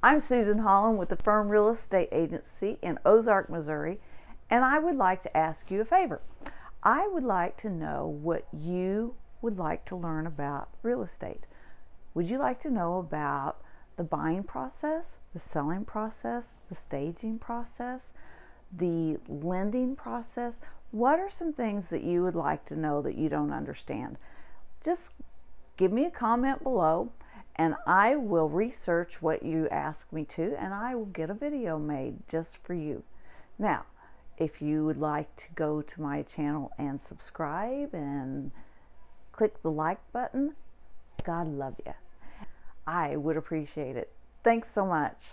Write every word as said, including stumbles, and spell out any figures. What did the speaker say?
I'm Susan Holland with the Firm Real Estate Agency in Ozark, Missouri, and I would like to ask you a favor. I would like to know what you would like to learn about real estate. Would you like to know about the buying process, the selling process, the staging process, the lending process? What are some things that you would like to know that you don't understand? Just give me a comment below and I will research what you ask me to, and I will get a video made just for you. Now, if you would like to go to my channel and subscribe and click the like button, God love you. I would appreciate it. Thanks so much.